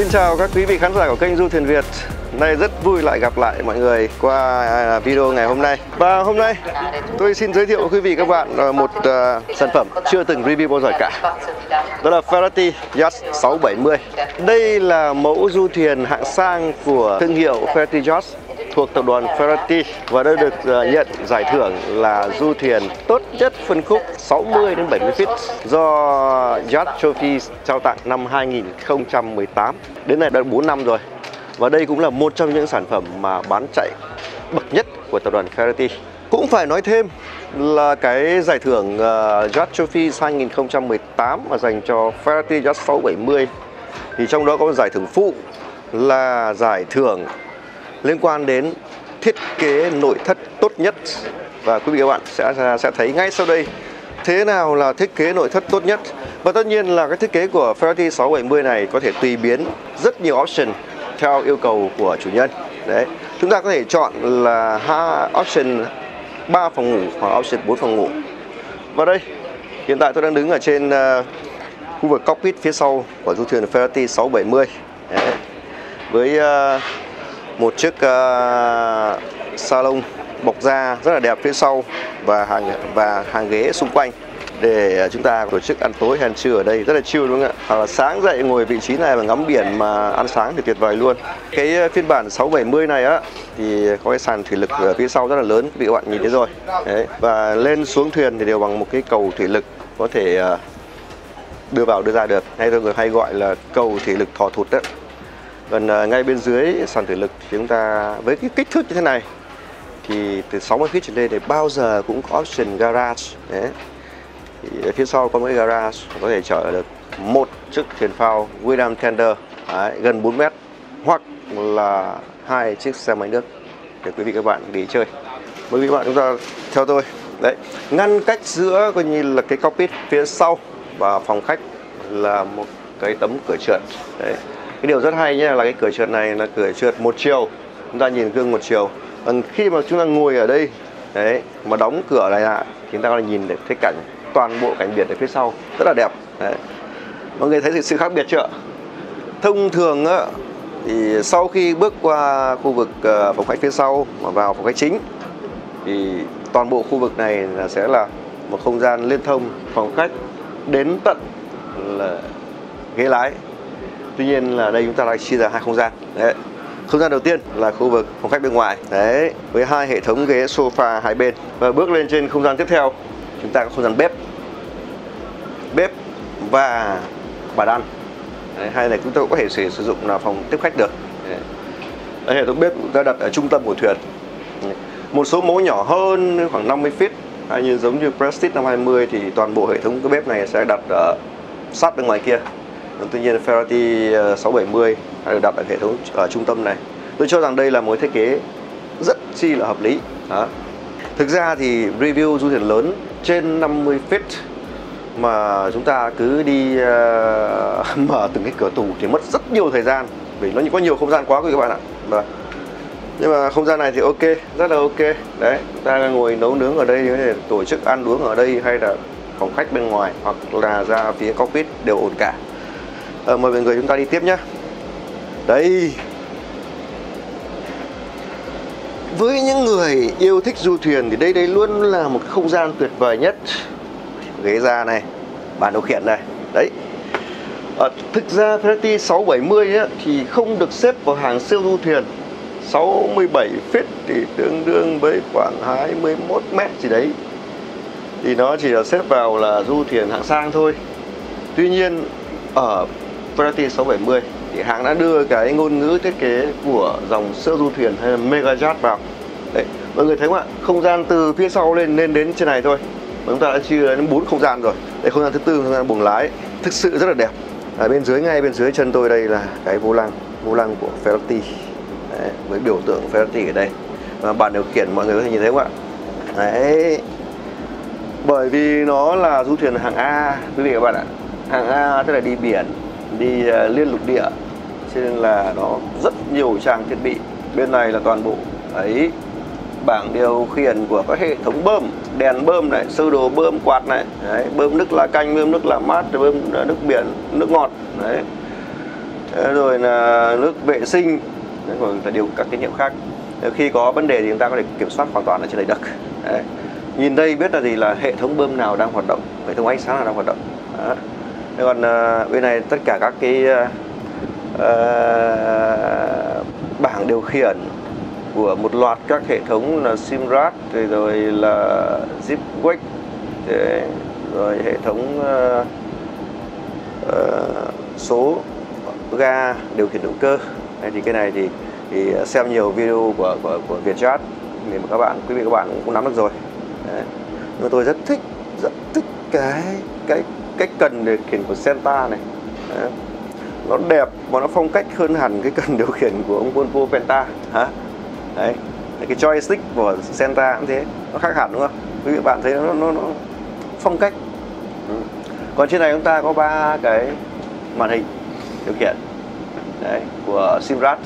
Xin chào các quý vị khán giả của kênh Du Thuyền Việt. Nay rất vui lại gặp lại mọi người qua video ngày hôm nay. Và hôm nay tôi xin giới thiệu với quý vị các bạn một sản phẩm chưa từng review bao giờ cả. Đó là Ferretti Yachts 670. Đây là mẫu du thuyền hạng sang của thương hiệu Ferretti Yachts thuộc tập đoàn Ferretti và đã được nhận giải thưởng là du thuyền tốt nhất phân khúc 60 đến 70 feet do Yacht Trophies trao tặng năm 2018. Đến nay đã 4 năm rồi. Và đây cũng là một trong những sản phẩm mà bán chạy bậc nhất của tập đoàn Ferretti. Cũng phải nói thêm là cái giải thưởng Yacht Trophies 2018 mà dành cho Ferretti Yacht 670 thì trong đó có giải thưởng phụ là giải thưởng liên quan đến thiết kế nội thất tốt nhất. Và quý vị các bạn sẽ thấy ngay sau đây thế nào là thiết kế nội thất tốt nhất. Và tất nhiên là cái thiết kế của Ferretti 670 này có thể tùy biến rất nhiều option theo yêu cầu của chủ nhân. Đấy, chúng ta có thể chọn là option 3 phòng ngủ hoặc option 4 phòng ngủ. Và đây, hiện tại tôi đang đứng ở trên khu vực cockpit phía sau của du thuyền Ferretti 670. Đấy, với một chiếc salon bọc da rất là đẹp phía sau và hàng ghế xung quanh để chúng ta tổ chức ăn tối hay ăn trưa ở đây rất là chill, đúng không ạ? Hoặc là sáng dậy ngồi vị trí này mà ngắm biển mà ăn sáng thì tuyệt vời luôn. Cái phiên bản 670 này á thì có cái sàn thủy lực ở phía sau rất là lớn, quý vị các bạn nhìn thấy rồi. Đấy, và lên xuống thuyền thì đều bằng một cái cầu thủy lực có thể đưa vào đưa ra được, hay tôi hay gọi là cầu thủy lực thò thụt đấy. Còn ngay bên dưới sàn thủy lực thì chúng ta với cái kích thước như thế này thì từ 60 feet trở lên thì bao giờ cũng có option garage. Đấy, thì phía sau có mấy garage có thể chở được một chiếc thuyền phao William Tender gần 4 mét hoặc là 2 chiếc xe máy nước để quý vị các bạn đi chơi. Mời quý vị các bạn chúng ta theo tôi. Đấy, ngăn cách giữa coi như là cái cockpit phía sau và phòng khách là một cái tấm cửa trượt. Đấy, cái điều rất hay nhé là cái cửa trượt này là cửa trượt một chiều, chúng ta nhìn gương một chiều. Khi mà chúng ta ngồi ở đây đấy mà đóng cửa này lại chúng ta có thể nhìn được cái cảnh toàn bộ cảnh biển ở phía sau rất là đẹp. Đấy, mọi người thấy sự khác biệt chưa? Thông thường á, thì sau khi bước qua khu vực phòng khách phía sau mà vào phòng khách chính thì toàn bộ khu vực này là sẽ là một không gian liên thông phòng khách đến tận là ghế lái. Tuy nhiên là đây chúng ta lại chia ra hai không gian. Đấy, không gian đầu tiên là khu vực phòng khách bên ngoài đấy với hai hệ thống ghế sofa hai bên, và bước lên trên không gian tiếp theo chúng ta có không gian bếp và bàn ăn. Đấy, hai này chúng tôi có thể sử dụng là phòng tiếp khách được. Đấy, hệ thống bếp chúng ta đặt ở trung tâm của thuyền. Đấy, một số mẫu nhỏ hơn khoảng 50 feet hay như giống như Prestige 520 thì toàn bộ hệ thống cái bếp này sẽ đặt ở sát bên ngoài kia. Tuy nhiên Ferretti 670 được đặt ở hệ thống ở trung tâm này. Tôi cho rằng đây là một thiết kế rất chi là hợp lý. Đó, thực ra thì review du thuyền lớn trên 50 feet mà chúng ta cứ đi mở từng cái cửa tủ thì mất rất nhiều thời gian vì nó có nhiều không gian quá các bạn ạ. Và nhưng mà không gian này thì ok, rất là ok. Đấy, chúng ta ngồi nấu nướng ở đây, có thể tổ chức ăn uống ở đây hay là phòng khách bên ngoài hoặc là ra phía cockpit đều ổn cả. Mời mọi người chúng ta đi tiếp nhé. Đây, với những người yêu thích du thuyền thì đây luôn là một không gian tuyệt vời nhất. Ghế da này, bàn điều khiển này. Đấy, thực ra Ferretti 670 ấy, thì không được xếp vào hàng siêu du thuyền. 67 feet thì tương đương với khoảng 21 mét gì đấy, thì nó chỉ là xếp vào là du thuyền hạng sang thôi. Tuy nhiên ở Ferretti 670 thì hãng đã đưa cái ngôn ngữ thiết kế của dòng siêu du thuyền hay là mega yacht vào. Đấy, mọi người thấy không ạ? Không gian từ phía sau lên đến trên này thôi, chúng ta đã chia đến 4 không gian rồi. Đây, không gian thứ tư, không gian buồng lái thực sự rất là đẹp. Ở bên dưới, ngay bên dưới chân tôi đây là cái vô lăng của Ferretti. Đấy, với biểu tượng Ferretti ở đây. Và bàn điều khiển mọi người có thể nhìn thấy không ạ? Đấy, bởi vì nó là du thuyền hạng A quý vị các bạn ạ. Hàng A tức là đi biển, đi liên lục địa, cho nên là nó rất nhiều trang thiết bị. Bên này là toàn bộ ấy, bảng điều khiển của các hệ thống bơm, đèn bơm này, sơ đồ bơm, quạt này. Đấy, bơm nước lá canh, bơm nước lá mát, bơm nước biển, nước ngọt. Đấy, rồi là nước vệ sinh, rồi là điều các tín hiệu khác. Khi có vấn đề thì chúng ta có thể kiểm soát hoàn toàn ở trên đầy đực. Đấy. Nhìn đây biết là gì, là hệ thống bơm nào đang hoạt động, hệ thống ánh sáng nào đang hoạt động. Đó. Thế còn bên này tất cả các cái bảng điều khiển của một loạt các hệ thống là SIMRAD, rồi là zip wake, rồi hệ thống số ga, điều khiển động cơ. Đây, thì cái này thì xem nhiều video của Vietyacht thì các bạn, quý vị các bạn cũng nắm được rồi. Đấy. Nhưng mà tôi rất thích cái cần điều khiển của Penta này. Đấy. Nó đẹp và nó phong cách hơn hẳn cái cần điều khiển của ông Volvo Penta. Hả? Đấy. Cái joystick của Penta cũng thế, nó khác hẳn đúng không? Quý vị các bạn thấy nó phong cách. Ừ. Còn trên này chúng ta có 3 cái màn hình điều khiển. Đấy, của SIMRAD.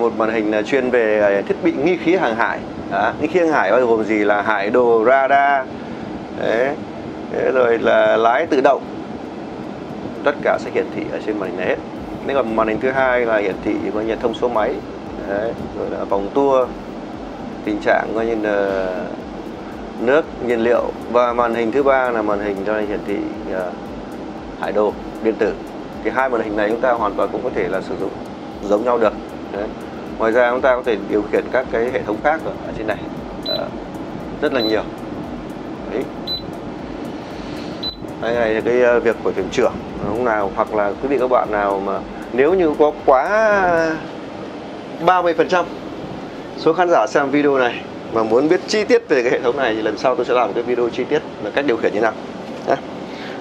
Một màn hình là chuyên về thiết bị nghi khí hàng hải. Đó, nghi khí hàng hải bao gồm gì, là hải đồ, radar. Đấy. Rồi là lái tự động, tất cả sẽ hiển thị ở trên màn hình này hết. Nên còn màn hình thứ hai là hiển thị coi như thông số máy. Đấy. Rồi là vòng tua, tình trạng coi như là nước, nhiên liệu, và màn hình thứ ba là màn hình cho hiển thị hải đồ điện tử. Thì hai màn hình này chúng ta hoàn toàn cũng có thể là sử dụng giống nhau được. Đấy. Ngoài ra chúng ta có thể điều khiển các cái hệ thống khác ở trên này rất là nhiều. Đấy. Đây này là cái việc của thuyền trưởng lúc nào, hoặc là quý vị các bạn nào mà nếu như có quá 30% số khán giả xem video này mà muốn biết chi tiết về cái hệ thống này thì lần sau tôi sẽ làm cái video chi tiết là cách điều khiển như nào. Đấy.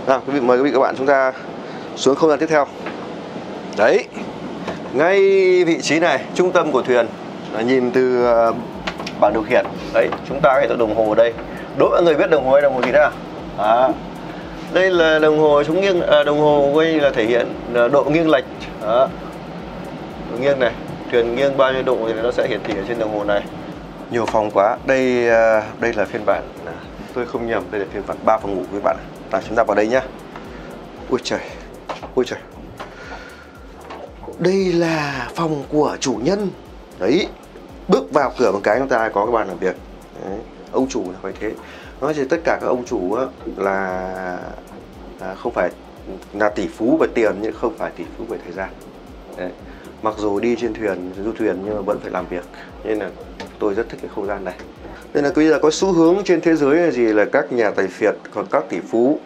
Nào, quý vị, mời quý vị các bạn chúng ta xuống không gian tiếp theo. Đấy, ngay vị trí này, trung tâm của thuyền, nhìn từ bảng điều khiển. Đấy, chúng ta có hệ thống đồng hồ ở đây. Đố mọi người biết đồng hồ hay đồng hồ gì đó à? Đây là đồng hồ chống nghiêng, đồng hồ quay là thể hiện độ nghiêng lệch. Đó. Độ nghiêng này, thuyền nghiêng bao nhiêu độ thì nó sẽ hiển thị ở trên đồng hồ này. Nhiều phòng quá. Đây là phiên bản, tôi không nhầm, đây là phiên bản 3 phòng ngủ các bạn. Nào, chúng ta vào đây nhá. Ui trời, ui trời. Đây là phòng của chủ nhân. Đấy. Bước vào cửa một cái chúng ta có các bàn làm việc. Đấy. Ông chủ là phải thế. Nói thì tất cả các ông chủ là không phải là tỷ phú về tiền, nhưng không phải tỷ phú về thời gian. Đấy. Mặc dù đi trên thuyền, du thuyền nhưng mà vẫn phải làm việc. Nên là tôi rất thích cái không gian này. Nên là bây giờ có xu hướng trên thế giới là gì, là các nhà tài phiệt, còn các tỷ phú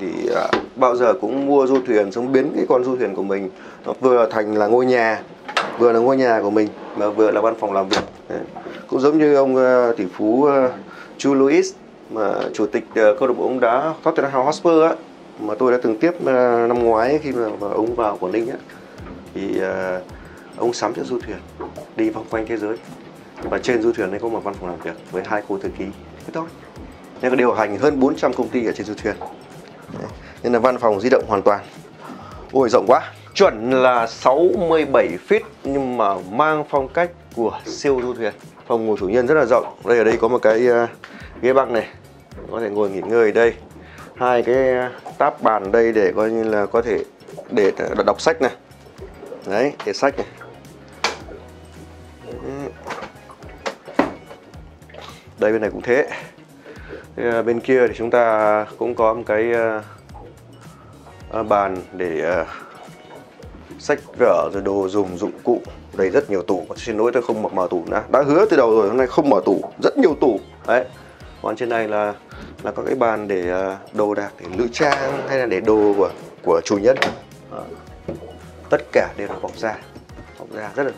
thì bao giờ cũng mua du thuyền, xong biến cái con du thuyền của mình nó vừa thành là ngôi nhà, vừa là ngôi nhà của mình mà vừa là văn phòng làm việc. Đấy. Cũng giống như ông tỷ phú Chu Louis, mà chủ tịch câu lạc bộ bóng đá Tottenham Hotspur á, mà tôi đã từng tiếp năm ngoái khi mà ông vào Quảng Ninh á, thì ông sắm chiếc du thuyền đi vòng quanh thế giới, và trên du thuyền này có một văn phòng làm việc với 2 cô thư ký. Thế thôi. Nên có điều hành hơn 400 công ty ở trên du thuyền. Đấy. Nên là văn phòng di động hoàn toàn. Ôi rộng quá. Chuẩn là 67 feet nhưng mà mang phong cách của siêu du thuyền. Phòng ngủ chủ nhân rất là rộng. Đây, ở đây có một cái ghế băng này, có thể ngồi nghỉ ngơi ở đây. Hai cái táp bàn đây để coi như là có thể để đọc sách này. Đấy, để sách này. Đây, bên này cũng thế. Bên kia thì chúng ta cũng có một cái bàn để sách vở, rồi đồ dùng, dụng cụ. Đây rất nhiều tủ, xin lỗi tôi không mở tủ nữa. Đã hứa từ đầu rồi, hôm nay không mở tủ, rất nhiều tủ. Đấy. Còn trên này là có cái bàn để đồ đạc, để nữ trang hay là để đồ của chủ nhân. Tất cả đều là bọc da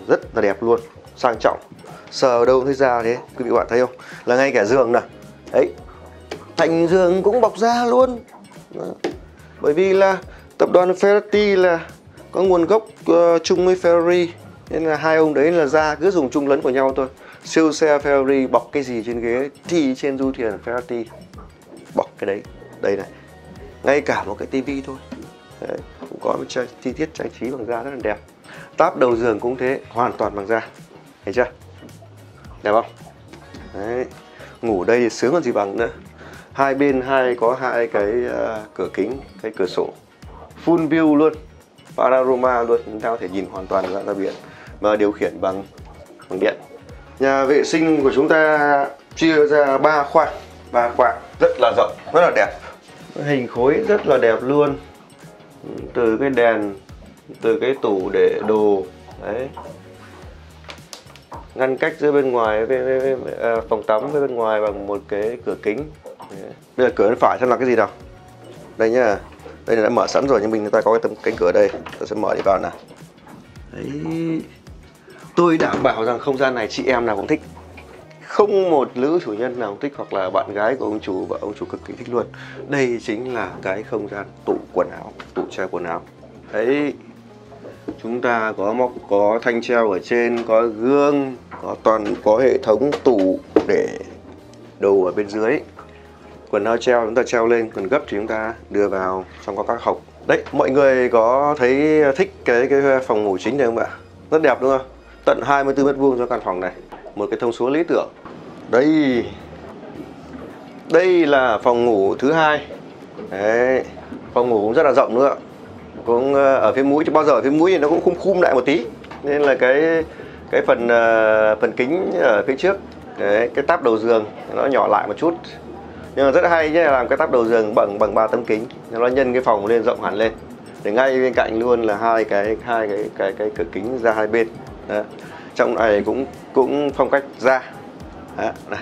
rất là đẹp luôn, sang trọng. Sờ đâu thấy da thế, quý vị bạn thấy không? Là ngay cả giường này, đấy, thành giường cũng bọc da luôn. Bởi vì là tập đoàn Ferretti là có nguồn gốc chung với Ferrari, nên là hai ông đấy là da cứ dùng chung lẫn của nhau thôi. Siêu xe Ferrari bọc cái gì trên ghế thì trên du thuyền Ferrari bọc cái đấy. Đây này, ngay cả một cái tivi thôi. Đấy, cũng có một chi tiết trang trí bằng da rất là đẹp. Táp đầu giường cũng thế, hoàn toàn bằng da. Thấy chưa? Đẹp không? Đấy. Ngủ đây thì sướng còn gì bằng nữa. Hai bên có hai cái cửa kính, cái cửa sổ full view luôn. panorama luôn, chúng ta có thể nhìn hoàn toàn ra biển và điều khiển bằng điện. Nhà vệ sinh của chúng ta chia ra 3 khoang rất là rộng, rất là đẹp, hình khối rất là đẹp luôn. Từ cái đèn, từ cái tủ để đồ đấy, ngăn cách giữa bên ngoài với phòng tắm với bên ngoài bằng một cái cửa kính. Bây giờ cửa bên phải xem là cái gì nào. Đây nhá, đây là đã mở sẵn rồi nhưng người ta có cái tấm cánh cửa đây, tôi sẽ mở đi vào này. Đấy, tôi đảm bảo rằng không gian này chị em nào cũng thích, không một nữ chủ nhân nào cũng thích, hoặc là bạn gái của ông chủ, và ông chủ cực kỳ thích luôn. Đây chính là cái không gian tủ quần áo, tủ treo quần áo. Đấy, chúng ta có móc, có thanh treo ở trên, có gương, có hệ thống tủ để đồ ở bên dưới. Quần áo treo chúng ta treo lên, quần gấp thì chúng ta đưa vào, xong có các hộc. Đấy, mọi người có thấy thích cái phòng ngủ chính này không ạ? Rất đẹp đúng không? Tận 24 m² cho căn phòng này, một cái thông số lý tưởng. Đây, đây là phòng ngủ thứ hai. Đấy, phòng ngủ cũng rất là rộng nữa, cũng ở phía mũi, chứ bao giờ ở phía mũi thì nó cũng khum lại một tí, nên là cái phần kính ở phía trước, đấy, cái táp đầu giường nó nhỏ lại một chút, nhưng mà rất hay nhé, làm cái táp đầu giường bằng 3 tấm kính, nó nhân cái phòng lên rộng hẳn lên. Để ngay bên cạnh luôn là hai cái cửa kính ra hai bên. Đó. Trong này cũng phong cách da. Đó, này.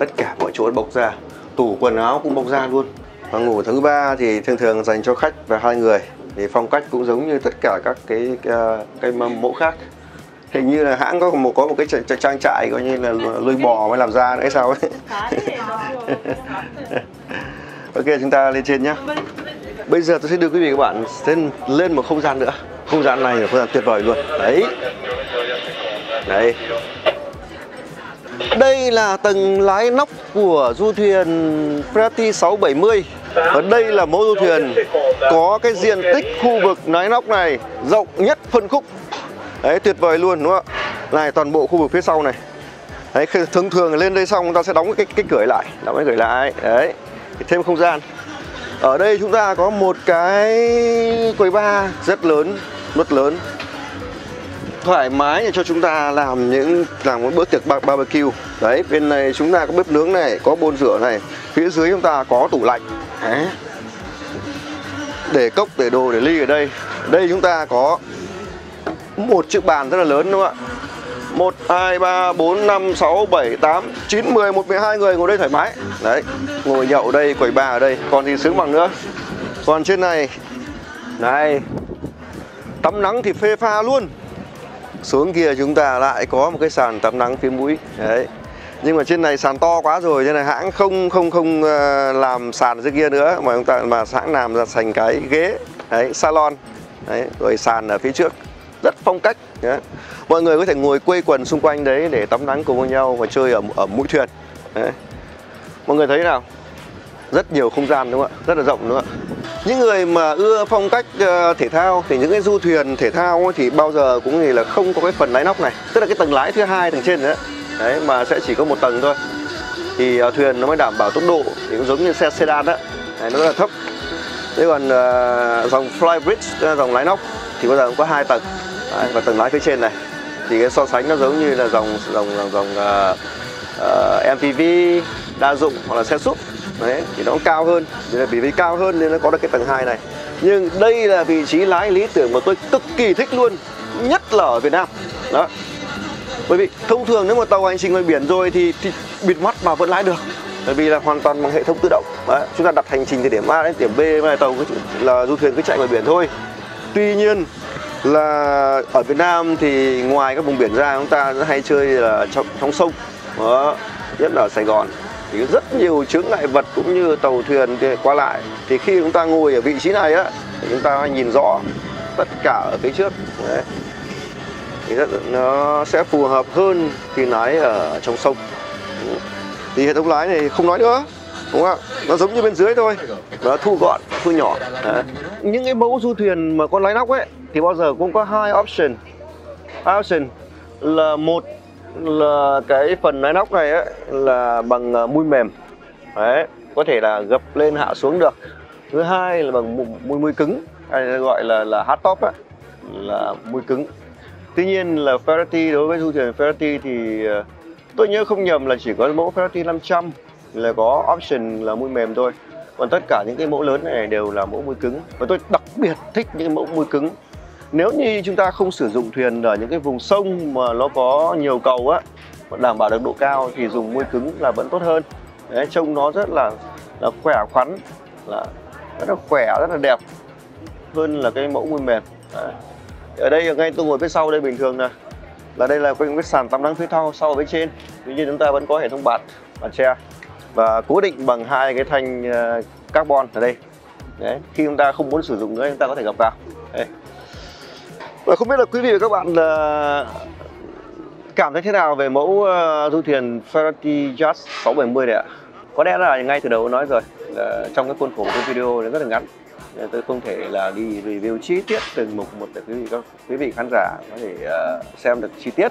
Tất cả mọi chỗ bọc da, tủ quần áo cũng bọc da luôn. Phòng ngủ thứ ba thì thường thường dành cho khách và 2 người, thì phong cách cũng giống như tất cả các cái mẫu khác. Hình như là hãng có một cái trang trại coi như là nuôi bò mới làm ra nữa hay sao ấy. Ok, chúng ta lên trên nhá. Bây giờ tôi sẽ đưa quý vị các bạn lên một không gian nữa. Không gian này là không gian tuyệt vời luôn. Đấy. Đấy. Đây là tầng lái nóc của du thuyền Ferretti 670. Và đây là mẫu du thuyền có cái diện tích khu vực lái nóc này rộng nhất phân khúc. Đấy, tuyệt vời luôn đúng không ạ? Này, toàn bộ khu vực phía sau này. Đấy, thường thường lên đây xong chúng ta sẽ đóng cái cửa lại, đóng cái cửa lại. Đấy, thêm không gian. Ở đây chúng ta có một cái quầy bar rất lớn, thoải mái để cho chúng ta làm một bữa tiệc barbecue. Đấy, bên này chúng ta có bếp nướng này, có bồn rửa này, phía dưới chúng ta có tủ lạnh. Đấy. Để cốc, để đồ, để ly ở đây. Đây chúng ta có một chiếc bàn rất là lớn đúng không ạ? 1, 2, 3, 4, 5, 6, 7, 8, 9, 10, 1, 12 người ngồi đây thoải mái. Đấy, ngồi nhậu ở đây, quầy bar ở đây, còn thì sướng bằng nữa. Còn trên này, này, tắm nắng thì phê pha luôn. Xuống kia chúng ta lại có một cái sàn tắm nắng phía mũi. Đấy, nhưng mà trên này sàn to quá rồi, nên là hãng không làm sàn dưới kia nữa, mà chúng ta hãng làm ra thành cái ghế, đấy, salon, đấy, rồi sàn ở phía trước. Rất phong cách. Đấy. Mọi người có thể ngồi quây quần xung quanh đấy để tắm nắng cùng với nhau và chơi ở mũi thuyền. Đấy. Mọi người thấy nào? Rất nhiều không gian đúng không ạ? Rất là rộng đúng không ạ? Những người mà ưa phong cách thể thao thì những cái du thuyền thể thao ấy, thì bao giờ cũng thì là không có cái phần lái nóc này, tức là cái tầng lái thứ hai tầng trên đấy, đấy mà sẽ chỉ có một tầng thôi. Thì thuyền nó mới đảm bảo tốc độ, thì cũng giống như xe sedan đó, đấy, nó rất là thấp. Thế còn dòng flybridge, dòng lái nóc thì bao giờ cũng có 2 tầng. Đấy, và tầng lái phía trên này thì cái so sánh nó giống như là dòng MPV đa dụng hoặc là xe SUV. Đấy, thì nó cũng cao hơn, nên là vì cao hơn nên nó có được cái tầng 2 này. Nhưng đây là vị trí lái lý tưởng mà tôi cực kỳ thích luôn, nhất là ở Việt Nam. Đó. Bởi vì thông thường nếu mà tàu hành trình ngoài biển rồi thì bịt mắt mà vẫn lái được. Bởi vì là hoàn toàn bằng hệ thống tự động. Đấy, chúng ta đặt hành trình từ điểm A đến điểm B mà tàu là du thuyền cứ chạy ngoài biển thôi. Tuy nhiên là ở Việt Nam thì ngoài các vùng biển ra, chúng ta hay chơi là trong sông. Đó, nhất là ở Sài Gòn thì rất nhiều chướng ngại vật cũng như tàu thuyền thì qua lại. Thì khi chúng ta ngồi ở vị trí này á, thì chúng ta nhìn rõ tất cả ở phía trước. Đấy. Thì nó sẽ phù hợp hơn khi lái ở trong sông. Thì hệ thống lái này không nói nữa, đúng không ạ? Nó giống như bên dưới thôi, nó thu gọn, thu nhỏ. Đấy. Những cái mẫu du thuyền mà có lái nóc ấy thì bao giờ cũng có 2 option. Option là một là cái phần lái nóc này ấy, là bằng mui mềm. Đấy, có thể là gập lên hạ xuống được. Thứ hai là bằng mui cứng. hay gọi là hardtop ấy, là mui cứng. Tuy nhiên là Ferretti, đối với du thuyền Ferretti thì tôi nhớ không nhầm là chỉ có mẫu Ferretti 500 là có option là mui mềm thôi. Còn tất cả những cái mẫu lớn này đều là mẫu mui cứng. Và tôi đặc biệt thích những mẫu mui cứng. Nếu như chúng ta không sử dụng thuyền ở những cái vùng sông mà nó có nhiều cầu á, đảm bảo được độ cao thì dùng mui cứng là vẫn tốt hơn. Đấy, trông nó rất là khỏe khoắn, là rất là khỏe, rất là đẹp hơn là cái mẫu mui mềm. Đấy. Ở đây ngay tôi ngồi phía sau đây bình thường nè, là đây là cái sàn tắm nắng phía sau phía trên. Tuy nhiên chúng ta vẫn có hệ thống bạt tre và cố định bằng hai cái thanh carbon ở đây. Đấy, khi chúng ta không muốn sử dụng nữa chúng ta có thể gập vào. Đấy. Và không biết là quý vị và các bạn cảm thấy thế nào về mẫu du thuyền Ferretti Yachts 670 này ạ? Có lẽ là ngay từ đầu nói rồi, là trong cái khuôn khổ của cái video này rất là ngắn, tôi không thể là đi review chi tiết từng mục một để quý vị khán giả có thể xem được chi tiết.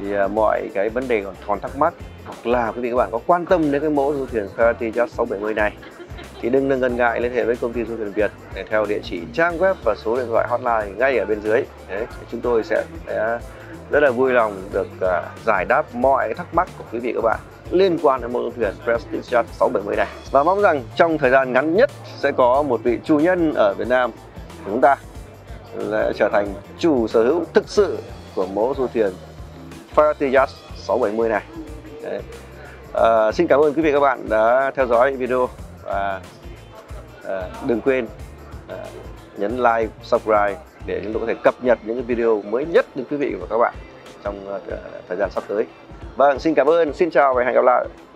Thì mọi cái vấn đề còn thắc mắc hoặc là quý vị các bạn có quan tâm đến cái mẫu du thuyền Ferretti Yachts 670 này thì đừng ngần ngại liên hệ với công ty du thuyền Việt để theo địa chỉ trang web và số điện thoại hotline ngay ở bên dưới. Đấy, chúng tôi sẽ rất là vui lòng được giải đáp mọi thắc mắc của quý vị các bạn liên quan đến mẫu du thuyền Ferretti Yachts 670 này. Và mong rằng trong thời gian ngắn nhất sẽ có một vị chủ nhân ở Việt Nam của chúng ta sẽ trở thành chủ sở hữu thực sự của mẫu du thuyền Ferretti Yachts 670 này. Đấy. Xin cảm ơn quý vị các bạn đã theo dõi video và đừng quên nhấn like, subscribe để chúng tôi có thể cập nhật những cái video mới nhất đến quý vị và các bạn trong thời gian sắp tới. Vâng, xin cảm ơn, xin chào và hẹn gặp lại.